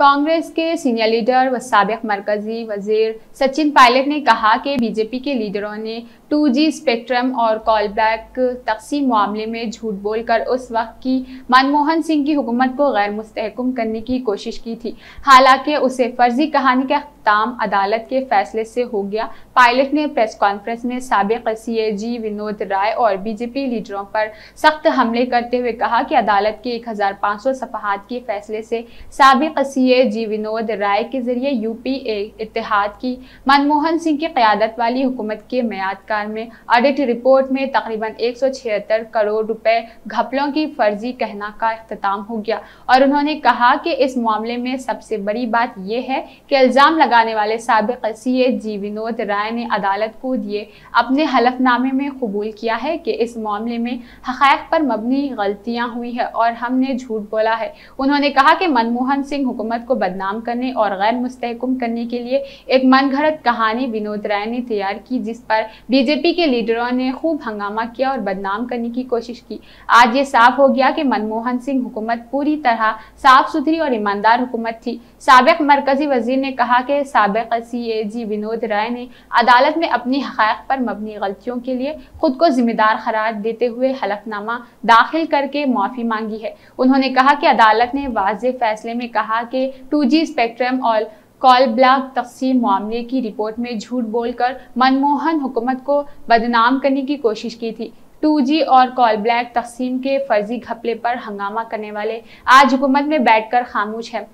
कांग्रेस के senior leader व साबिक मरकजी वजीर सचिन पायलट ने कहा कि बीजेपी के लीडरों ने 2G स्पेक्ट्रम और कॉल बैक तकसीम मामले में झूठ बोलकर उस वक्त की मनमोहन सिंह की हुकूमत को गैर मुस्तहकम करने की कोशिश की थी, हालांकि उसे फर्जी कहानी का अख्ताम अदालत के फैसले से हो गया। पायलट ने प्रेस कॉन्फ्रेंस में साबिक CAG विनोद राय और बीजेपी लीडरों पर सख्त हमले करते हुए कहा कि अदालत के 1500 सफहात के फैसले से साबिक CAG विनोद राय के जरिए यूपीए इत्तेहाद की मनमोहन सिंह की क़यादत वाली हुकूमत के मियादकार में ऑडिट रिपोर्ट में तकरीबन 176 करोड़ रुपए घपलों की फर्जी कहना का अख्तिताम हो गया। और उन्होंने कहा कि इस मामले में सबसे बड़ी बात यह है कि इल्ज़ाम लगाने वाले साबिक CAG विनोद राय ने अदालत को दिए अपने हलफनामे में कबूल किया है कि इस मामले में हक़ायक़ पर मबनी गलतियाँ हुई है और हमने झूठ बोला है। उन्होंने कहा कि मनमोहन सिंह हुकूमत को बदनाम करने और गैर मुस्तहकम करने के लिए एक मनगढ़ंत कहानी विनोद राय ने तैयार की, जिस पर बीजेपी के लीडरों ने खूब हंगामा किया और बदनाम करने की कोशिश की। आज ये साफ हो गया कि मनमोहन सिंह हुकूमत पूरी तरह साफ सुथरी और ईमानदार हुकूमत थी। साबिक मरकजी वजीर ने कहा कि साबिक CAG विनोद राय ने अदालत में अपनी हक़ायक़ पर मबनी गलतियों के लिए खुद को जिम्मेदार करार देते हुए हलफनामा दाखिल करके माफ़ी मांगी है। उन्होंने कहा कि अदालत ने वाज़ेह फैसले में कहा कि 2G स्पेक्ट्रम और कॉल ब्लॉक तकसीम मामले की रिपोर्ट में झूठ बोलकर मनमोहन हुकूमत को बदनाम करने की कोशिश की थी। 2G और कॉल ब्लॉक तकसीम के फर्जी घपले पर हंगामा करने वाले आज हुकूमत में बैठकर खामोश है।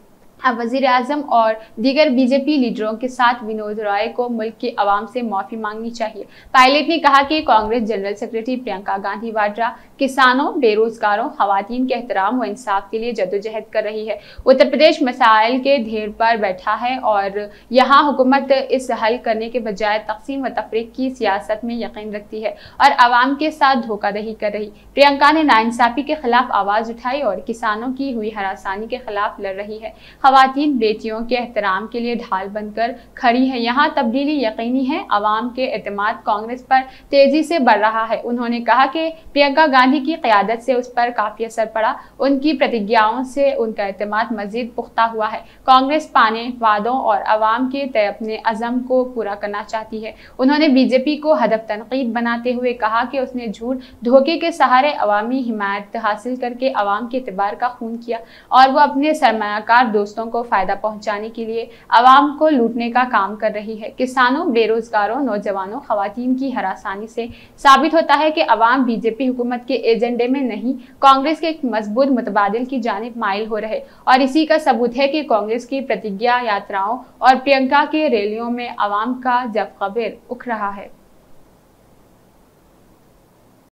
अब वज़ीर आज़म और दीगर बीजेपी लीडरों के साथ विनोद राय को मुल्क के अवाम से माफ़ी मांगनी चाहिए। पायलट ने कहा कि कांग्रेस जनरल सेक्रेटरी प्रियंका गांधी वाड्रा किसानों, बेरोजगारों, खवातीन के एहतराम व इंसाफ के लिए जदोजहद कर रही है। उत्तर प्रदेश मसाइल के ढेर पर बैठा है और यहाँ हुकूमत इस हल करने के बजाय तकसीम व तफरीक की सियासत में यकीन रखती है और आवाम के साथ धोखाधड़ी कर रही। प्रियंका ने नाइंसाफ़ी के खिलाफ आवाज़ उठाई और किसानों की हुई हरासानी के खिलाफ लड़ रही है। खवातीन बेटियों के एहतराम के लिए ढाल बनकर खड़ी है। यहाँ तब्दीली यकीनी है। अवाम के एतमाद कांग्रेस पर तेजी से बढ़ रहा है। उन्होंने कहा कि प्रियंका गांधी की क़यादत से उस पर काफ़ी असर पड़ा। उनकी प्रतिज्ञाओं से उनका एतमाद मज़ीद पुख्ता हुआ है। कांग्रेस पाने, वादों और अवाम के तय अपने अज़म को पूरा करना चाहती है। उन्होंने बीजेपी को हदफ तनकीद बनाते हुए कहा कि उसने झूठ धोखे के सहारे अवामी हिमायत हासिल करके अवाम के एतबार का खून किया और वह अपने सरमायाकार को फायदा पहुंचाने के लिए आवाम को लूटने का काम कर रही है। किसानों, बेरोजगारों, नौजवानों, खवातीन की हरासानी से साबित होता है कि आवाम बीजेपी हुकूमत के एजेंडे में नहीं, कांग्रेस के एक मजबूत मुतबादिल की जानिब माइल हो रहे और इसी का सबूत है कि कांग्रेस की प्रतिज्ञा यात्राओं और प्रियंका के रैलियों में आवाम का जफगबेर उठ रहा है।